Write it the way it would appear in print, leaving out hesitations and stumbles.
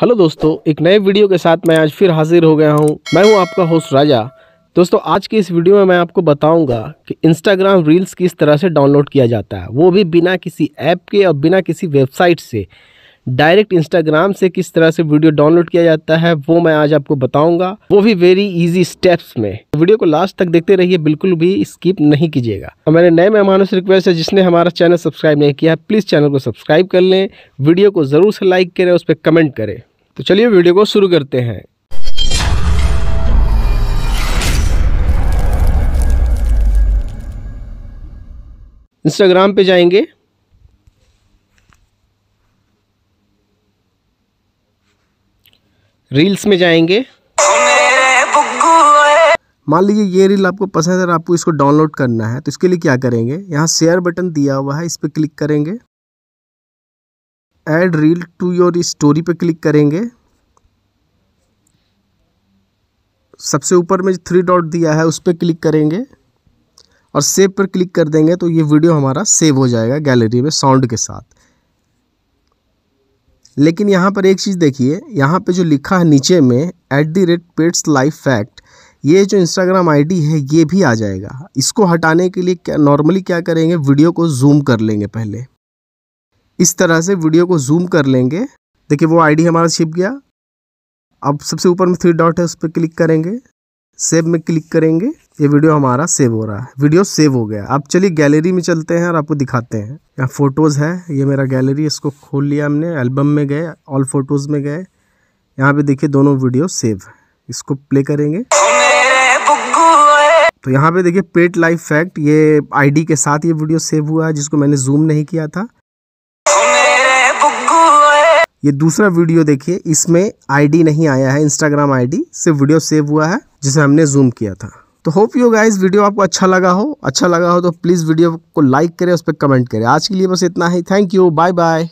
Hello दोस्तों, एक नए वीडियो के साथ मैं आज फिर हाजिर हो गया हूं। मैं हूं आपका होस्ट राजा। दोस्तों, आज की इस वीडियो में मैं आपको बताऊंगा कि इंस्टाग्राम रील्स किस तरह से डाउनलोड किया जाता है, वो भी बिना किसी ऐप के और बिना किसी वेबसाइट से। डायरेक्ट इंस्टाग्राम से किस तरह से वीडियो डाउनलोड किया जाता है वो मैं आज आपको बताऊंगा, वो भी वेरी इजी स्टेप्स में। वीडियो को लास्ट तक देखते रहिए, बिल्कुल भी स्किप नहीं कीजिएगा। और मेरे नए मेहमानों से रिक्वेस्ट है, जिसने हमारा चैनल सब्सक्राइब नहीं किया प्लीज़ चैनल को सब्सक्राइब कर लें, वीडियो को ज़रूर से लाइक करें, उस पर कमेंट करें। तो चलिए वीडियो को शुरू करते हैं। इंस्टाग्राम पे जाएंगे, रील्स में जाएंगे। मान लीजिए ये रील आपको पसंद है और आपको इसको डाउनलोड करना है, तो इसके लिए क्या करेंगे, यहाँ शेयर बटन दिया हुआ है, इस पर क्लिक करेंगे। Add reel to your story पे क्लिक करेंगे। सबसे ऊपर में 3 डॉट दिया है उस पर क्लिक करेंगे और सेव पर क्लिक कर देंगे, तो ये वीडियो हमारा सेव हो जाएगा गैलरी में साउंड के साथ। लेकिन यहाँ पर एक चीज़ देखिए, यहाँ पे जो लिखा है नीचे में @petsLifeFact, ये जो इंस्टाग्राम आईडी है ये भी आ जाएगा। इसको हटाने के लिए क्या नॉर्मली क्या करेंगे, वीडियो को जूम कर लेंगे। पहले इस तरह से वीडियो को जूम कर लेंगे। देखिए वो आईडी हमारा छिप गया। अब सबसे ऊपर में 3 डॉट है उस पर क्लिक करेंगे, सेव में क्लिक करेंगे। ये वीडियो हमारा सेव हो रहा है, वीडियो सेव हो गया। अब चलिए गैलरी में चलते हैं और आपको दिखाते हैं। यहाँ फ़ोटोज़ है, ये मेरा गैलरी, इसको खोल लिया हमने। एल्बम में गए, ऑल फोटोज़ में गए, यहाँ पे देखिए दोनों वीडियो सेव है। इसको प्ले करेंगे तो यहाँ पे देखिए पेट लाइफ फैक्ट, ये आईडी के साथ ये वीडियो सेव हुआ है जिसको मैंने जूम नहीं किया था। ये दूसरा वीडियो देखिए, इसमें आईडी नहीं आया है, इंस्टाग्राम आईडी से वीडियो सेव हुआ है जिसे हमने जूम किया था। तो होप यू गाइस वीडियो आपको अच्छा लगा हो तो प्लीज़ वीडियो को लाइक करें, उस पर कमेंट करें। आज के लिए बस इतना ही। Thank you, bye bye.